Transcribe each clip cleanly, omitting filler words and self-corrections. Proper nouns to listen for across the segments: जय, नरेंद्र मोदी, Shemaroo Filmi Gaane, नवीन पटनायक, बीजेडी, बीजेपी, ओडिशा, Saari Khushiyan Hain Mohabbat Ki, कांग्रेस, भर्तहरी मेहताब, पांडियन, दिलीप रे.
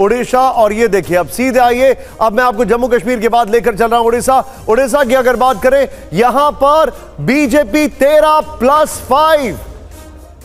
ओडिशा। और ये देखिए, अब सीधे आइए, अब मैं आपको जम्मू कश्मीर के बाद लेकर चल रहा हूं ओडिशा की अगर बात करें, यहां पर बीजेपी 13+5।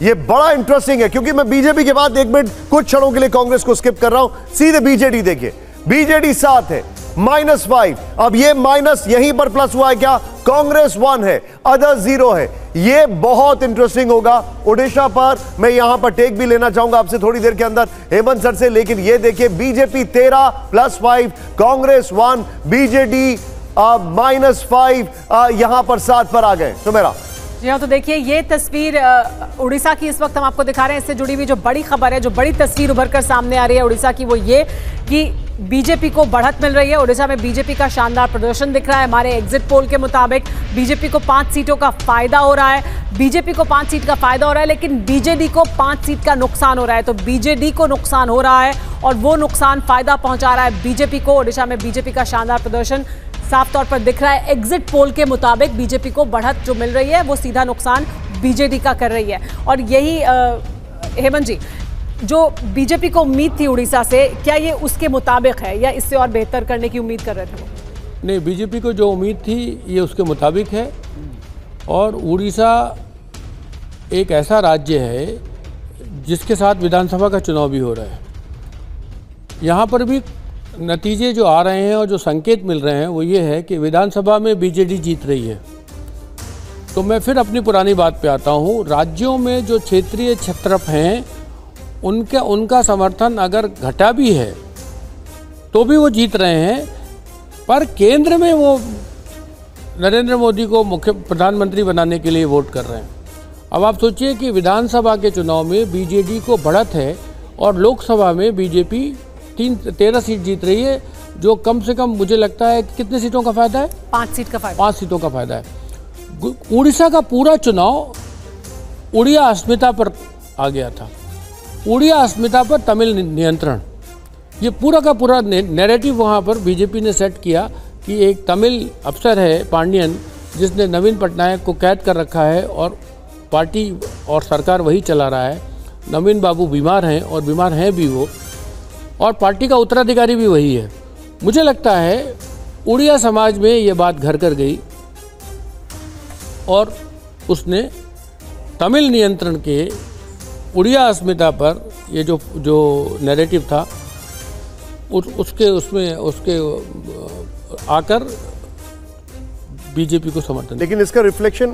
ये बड़ा इंटरेस्टिंग है क्योंकि मैं बीजेपी के बाद एक मिनट कुछ क्षणों के लिए कांग्रेस को स्किप कर रहा हूं, सीधे बीजेडी देखिए, बीजेडी 7 है, -5। अब ये माइनस यहीं पर प्लस हुआ है क्या? कांग्रेस 1 है, अदर 0 है। ये बहुत इंटरेस्टिंग होगा ओडिशा पर। मैं यहां पर टेक भी लेना चाहूंगा आपसे थोड़ी देर के अंदर हेमंत सर से, लेकिन ये देखिए बीजेपी 13+5, कांग्रेस 1, बीजेडी -5, यहां पर 7 पर आ गए। तो मेरा जी हाँ, तो देखिए ये तस्वीर उड़ीसा की इस वक्त हम आपको दिखा रहे हैं। इससे जुड़ी हुई जो बड़ी खबर है, जो बड़ी तस्वीर उभर कर सामने आ रही है उड़ीसा की, वो ये कि बीजेपी को बढ़त मिल रही है। ओडिशा में बीजेपी का शानदार प्रदर्शन दिख रहा है। हमारे एग्जिट पोल के मुताबिक बीजेपी को 5 सीटों का फायदा हो रहा है, लेकिन बीजेडी को 5 सीट का नुकसान हो रहा है। तो बीजेडी को नुकसान हो रहा है और वो नुकसान फायदा पहुंचा रहा है बीजेपी को। ओडिशा में बीजेपी का शानदार प्रदर्शन साफ तौर पर दिख रहा है। एग्जिट पोल के मुताबिक बीजेपी को बढ़त जो मिल रही है वो सीधा नुकसान बीजेडी का कर रही है। और यही हेमंत जी, जो बीजेपी को उम्मीद थी उड़ीसा से, क्या ये उसके मुताबिक है या इससे और बेहतर करने की उम्मीद कर रहे थे? नहीं, बीजेपी को जो उम्मीद थी ये उसके मुताबिक है। और उड़ीसा एक ऐसा राज्य है जिसके साथ विधानसभा का चुनाव भी हो रहा है। यहाँ पर भी नतीजे जो आ रहे हैं और जो संकेत मिल रहे हैं वो ये है कि विधानसभा में बीजेडी जीत रही है। तो मैं फिर अपनी पुरानी बात पे आता हूँ, राज्यों में जो क्षेत्रीय क्षत्रप हैं उनका समर्थन अगर घटा भी है तो भी वो जीत रहे हैं, पर केंद्र में वो नरेंद्र मोदी को मुख्य प्रधानमंत्री बनाने के लिए वोट कर रहे हैं। अब आप सोचिए कि विधानसभा के चुनाव में बीजेडी को बढ़त है और लोकसभा में बीजेपी 13 सीट जीत रही है, जो कम से कम मुझे लगता है कितने सीटों का फायदा है? 5 सीटों का फायदा है। उड़ीसा का पूरा चुनाव उड़िया अस्मिता पर आ गया था, उड़िया अस्मिता पर तमिल नियंत्रण, ये पूरा का पूरा नैरेटिव वहाँ पर बीजेपी ने सेट किया कि एक तमिल अफसर है पांडियन, जिसने नवीन पटनायक को कैद कर रखा है और पार्टी और सरकार वही चला रहा है। नवीन बाबू बीमार हैं और बीमार हैं भी वो, और पार्टी का उत्तराधिकारी भी वही है। मुझे लगता है उड़िया समाज में ये बात घर कर गई और उसने तमिल नियंत्रण के उड़िया अस्मिता पर ये जो नैरेटिव था उसके आकर बीजेपी को समर्थन। लेकिन इसका reflection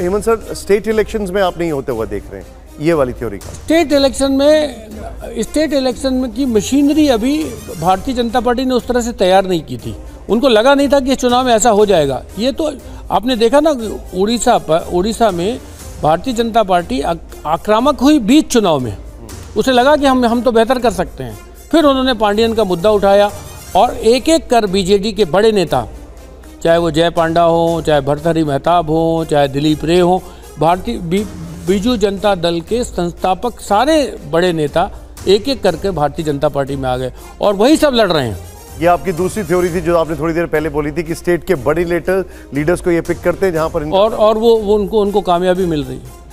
Hemant sir state elections में आप नहीं होते हुआ देख रहे हैं, ये वाली थ्योरी का? स्टेट इलेक्शन में की मशीनरी अभी भारतीय जनता पार्टी ने उस तरह से तैयार नहीं की थी। उनको लगा नहीं था कि इस चुनाव में ऐसा हो जाएगा। ये तो आपने देखा ना, उड़ीसा में भारतीय जनता पार्टी आक्रामक हुई बीच चुनाव में। उसे लगा कि हम तो बेहतर कर सकते हैं। फिर उन्होंने पांडियन का मुद्दा उठाया और एक एक कर बीजेडी के बड़े नेता, चाहे वो जय पांडा हो, चाहे भर्तहरी मेहताब हो, चाहे दिलीप रे हो, भारतीय बीजू जनता दल के संस्थापक सारे बड़े नेता एक एक करके भारतीय जनता पार्टी में आ गए और वही सब लड़ रहे हैं। ये आपकी दूसरी थ्योरी थी जो आपने थोड़ी देर पहले बोली थी कि स्टेट के बड़े लीडर्स को ये पिक करते हैं जहाँ पर और वो उनको कामयाबी मिल रही है।